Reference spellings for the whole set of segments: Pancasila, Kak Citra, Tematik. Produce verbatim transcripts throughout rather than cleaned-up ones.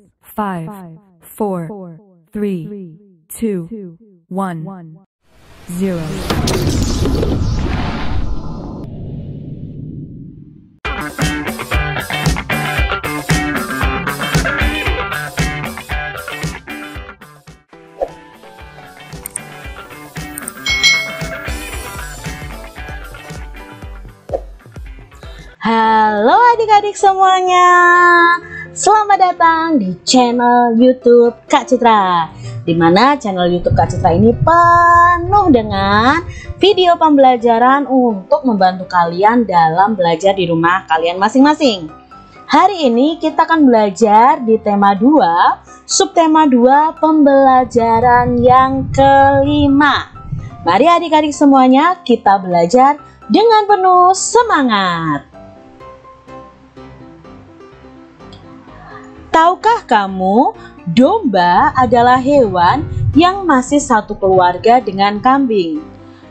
six, five, four, three, two, one, zero. Halo adik-adik semuanya, selamat datang di channel YouTube Kak Citra, dimana channel YouTube Kak Citra ini penuh dengan video pembelajaran untuk membantu kalian dalam belajar di rumah kalian masing-masing. Hari ini kita akan belajar di tema dua, subtema dua, pembelajaran yang kelima. Mari adik-adik semuanya kita belajar dengan penuh semangat. Tahukah kamu, domba adalah hewan yang masih satu keluarga dengan kambing.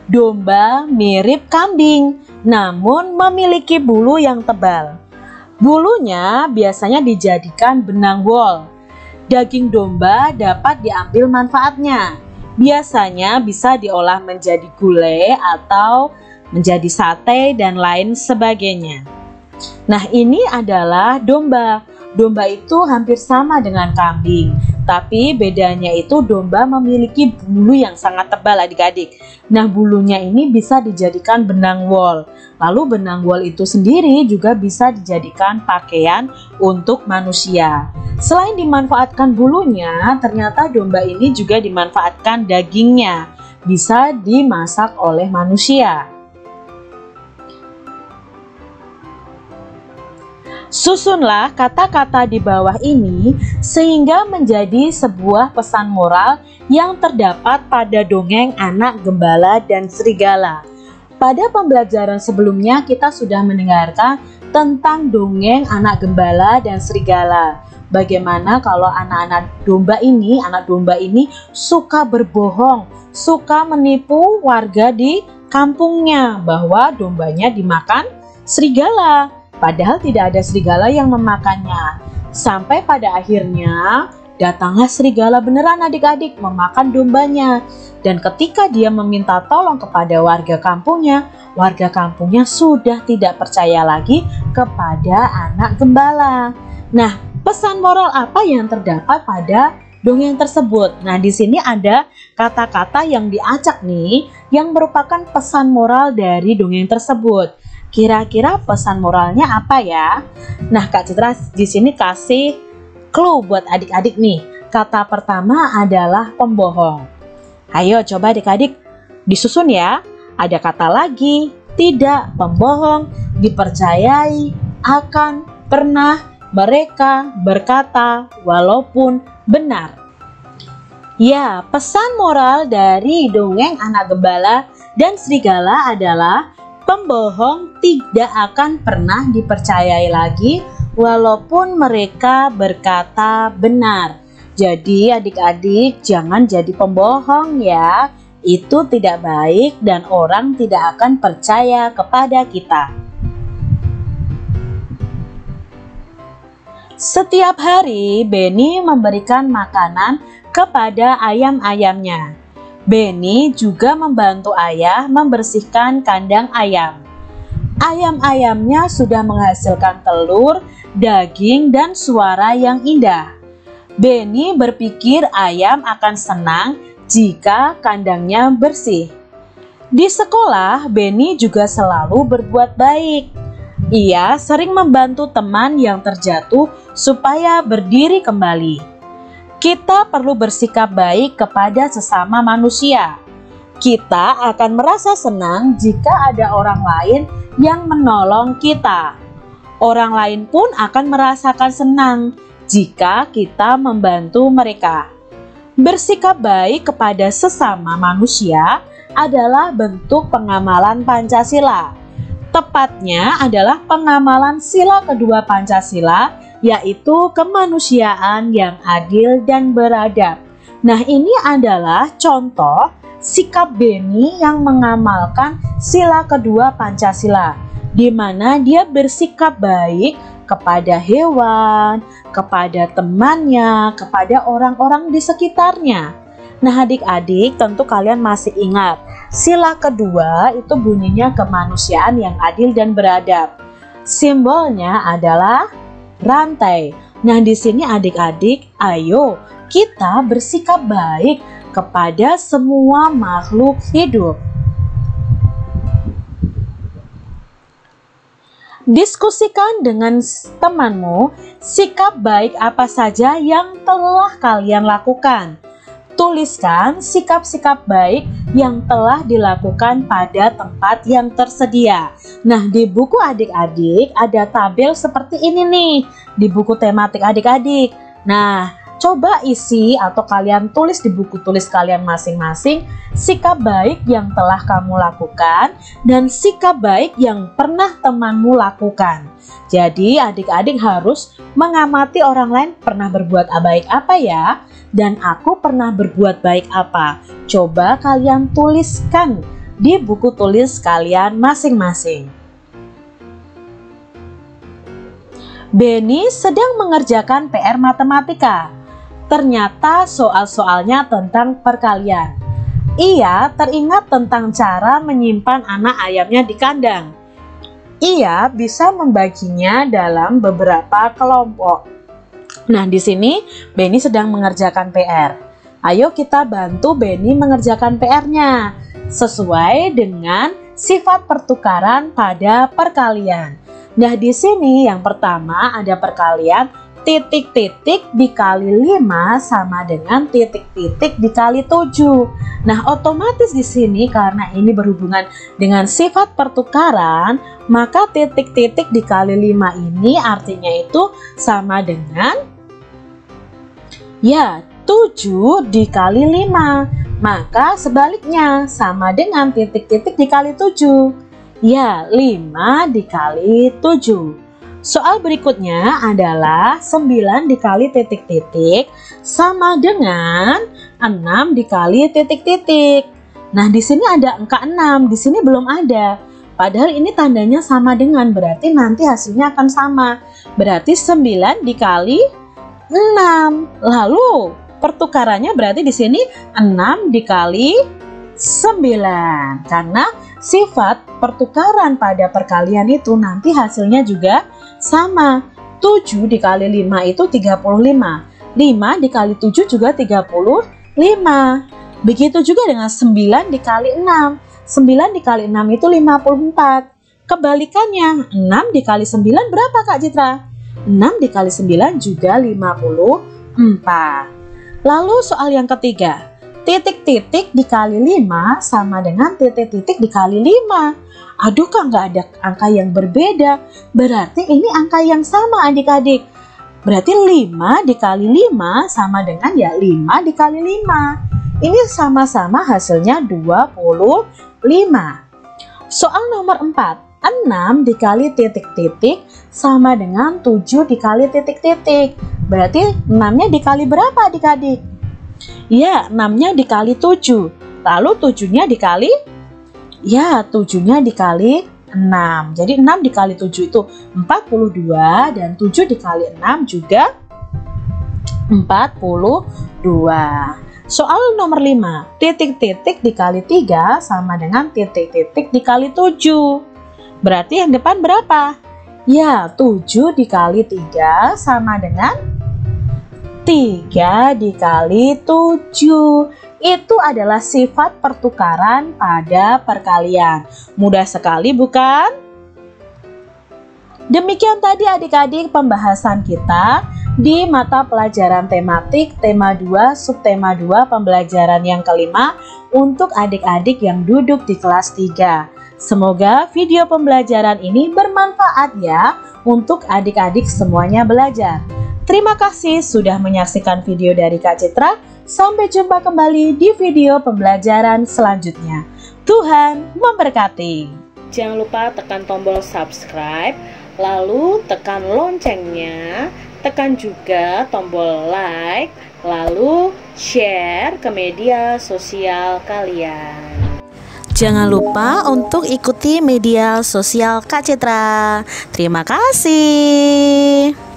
Domba mirip kambing, namun memiliki bulu yang tebal. Bulunya biasanya dijadikan benang wol. Daging domba dapat diambil manfaatnya. Biasanya bisa diolah menjadi gulai atau menjadi sate dan lain sebagainya. Nah, ini adalah domba. Domba itu hampir sama dengan kambing, tapi bedanya itu domba memiliki bulu yang sangat tebal adik-adik. Nah, bulunya ini bisa dijadikan benang wol. Lalu benang wol itu sendiri juga bisa dijadikan pakaian untuk manusia. Selain dimanfaatkan bulunya, ternyata domba ini juga dimanfaatkan dagingnya. Bisa dimasak oleh manusia. Susunlah kata-kata di bawah ini sehingga menjadi sebuah pesan moral yang terdapat pada dongeng Anak Gembala dan Serigala. Pada pembelajaran sebelumnya kita sudah mendengarkan tentang dongeng Anak Gembala dan Serigala. Bagaimana kalau anak-anak domba ini, anak domba ini suka berbohong, suka menipu warga di kampungnya bahwa dombanya dimakan serigala. Padahal tidak ada serigala yang memakannya. Sampai pada akhirnya datanglah serigala beneran adik-adik memakan dombanya. Dan ketika dia meminta tolong kepada warga kampungnya, warga kampungnya sudah tidak percaya lagi kepada anak gembala. Nah, pesan moral apa yang terdapat pada dongeng tersebut? Nah, di sini ada kata-kata yang diacak nih yang merupakan pesan moral dari dongeng tersebut. Kira-kira pesan moralnya apa ya? Nah, Kak Citra di sini kasih clue buat adik-adik nih. Kata pertama adalah pembohong. Ayo coba adik-adik disusun ya. Ada kata lagi, tidak, pembohong, dipercayai, akan, pernah, mereka, berkata, walaupun, benar. Ya, pesan moral dari dongeng Anak Gembala dan Serigala adalah pembohong tidak akan pernah dipercayai lagi walaupun mereka berkata benar. Jadi adik-adik jangan jadi pembohong ya. Itu tidak baik dan orang tidak akan percaya kepada kita. Setiap hari Benny memberikan makanan kepada ayam-ayamnya. Benny juga membantu ayah membersihkan kandang ayam. Ayam-ayamnya sudah menghasilkan telur, daging, dan suara yang indah. Benny berpikir ayam akan senang jika kandangnya bersih. Di sekolah, Benny juga selalu berbuat baik. Ia sering membantu teman yang terjatuh supaya berdiri kembali. Kita perlu bersikap baik kepada sesama manusia. Kita akan merasa senang jika ada orang lain yang menolong kita. Orang lain pun akan merasakan senang jika kita membantu mereka. Bersikap baik kepada sesama manusia adalah bentuk pengamalan Pancasila. Tepatnya adalah pengamalan sila kedua Pancasila, yaitu kemanusiaan yang adil dan beradab. Nah, ini adalah contoh sikap Benny yang mengamalkan sila kedua Pancasila, di mana dia bersikap baik kepada hewan, kepada temannya, kepada orang-orang di sekitarnya. Nah adik-adik, tentu kalian masih ingat sila kedua itu bunyinya kemanusiaan yang adil dan beradab. Simbolnya adalah rantai. Nah di sini adik-adik, ayo kita bersikap baik kepada semua makhluk hidup. Diskusikan dengan temanmu sikap baik apa saja yang telah kalian lakukan. Tuliskan sikap-sikap baik yang telah dilakukan pada tempat yang tersedia. Nah, di buku adik-adik ada tabel seperti ini nih, di buku tematik adik-adik. Nah, coba isi atau kalian tulis di buku tulis kalian masing-masing sikap baik yang telah kamu lakukan dan sikap baik yang pernah temanmu lakukan. Jadi adik-adik harus mengamati orang lain pernah berbuat baik apa ya, dan aku pernah berbuat baik apa. Coba kalian tuliskan di buku tulis kalian masing-masing. Benny sedang mengerjakan P R matematika. Ternyata soal-soalnya tentang perkalian. Ia teringat tentang cara menyimpan anak ayamnya di kandang. Ia bisa membaginya dalam beberapa kelompok. Nah, di sini Benny sedang mengerjakan P R. Ayo kita bantu Benny mengerjakan P R-nya sesuai dengan sifat pertukaran pada perkalian. Nah, di sini yang pertama ada perkalian titik-titik dikali lima sama dengan titik-titik dikali tujuh. Nah, otomatis di sini karena ini berhubungan dengan sifat pertukaran, maka titik-titik dikali lima ini artinya itu sama dengan ya, tujuh dikali lima. Maka sebaliknya sama dengan titik-titik dikali tujuh. Ya, lima dikali tujuh. Soal berikutnya adalah sembilan dikali titik-titik sama dengan enam dikali titik-titik. Nah, di sini ada angka enam, di sini belum ada. Padahal ini tandanya sama dengan, berarti nanti hasilnya akan sama. Berarti sembilan dikali enam. Lalu pertukarannya berarti di sini enam dikali sembilan. Karena sifat pertukaran pada perkalian itu nanti hasilnya juga sama. tujuh dikali lima itu tiga puluh lima. lima dikali tujuh juga tiga puluh lima. Begitu juga dengan sembilan dikali enam. sembilan dikali enam itu lima puluh empat. Kebalikannya, enam dikali sembilan berapa Kak Citra? enam dikali sembilan juga lima puluh empat. Lalu soal yang ketiga, titik-titik dikali lima sama dengan titik-titik dikali lima. Aduh Kak, nggak ada angka yang berbeda. Berarti ini angka yang sama adik-adik. Berarti lima dikali lima sama dengan ya lima dikali lima. Ini sama-sama hasilnya dua puluh lima. Soal nomor empat, enam dikali titik-titik sama dengan tujuh dikali titik-titik. Berarti enamnya dikali berapa adik-adik? Ya, enamnya dikali tujuh. Lalu tujuhnya dikali? Ya, tujuhnya dikali enam. Jadi enam dikali tujuh itu empat puluh dua. Dan tujuh dikali enam juga empat puluh dua. Soal nomor lima, titik-titik dikali tiga sama dengan titik-titik dikali tujuh. Berarti yang depan berapa? Ya, tujuh dikali tiga sama dengan tiga dikali tujuh. Itu adalah sifat pertukaran pada perkalian. Mudah sekali bukan? Demikian tadi adik-adik pembahasan kita di mata pelajaran tematik tema dua subtema dua pembelajaran yang kelima untuk adik-adik yang duduk di kelas tiga. Semoga video pembelajaran ini bermanfaat ya untuk adik-adik semuanya belajar. Terima kasih sudah menyaksikan video dari Kak Citra. Sampai jumpa kembali di video pembelajaran selanjutnya. Tuhan memberkati. Jangan lupa tekan tombol subscribe, lalu tekan loncengnya, tekan juga tombol like, lalu share ke media sosial kalian. Jangan lupa untuk ikuti media sosial Kak Citra. Terima kasih.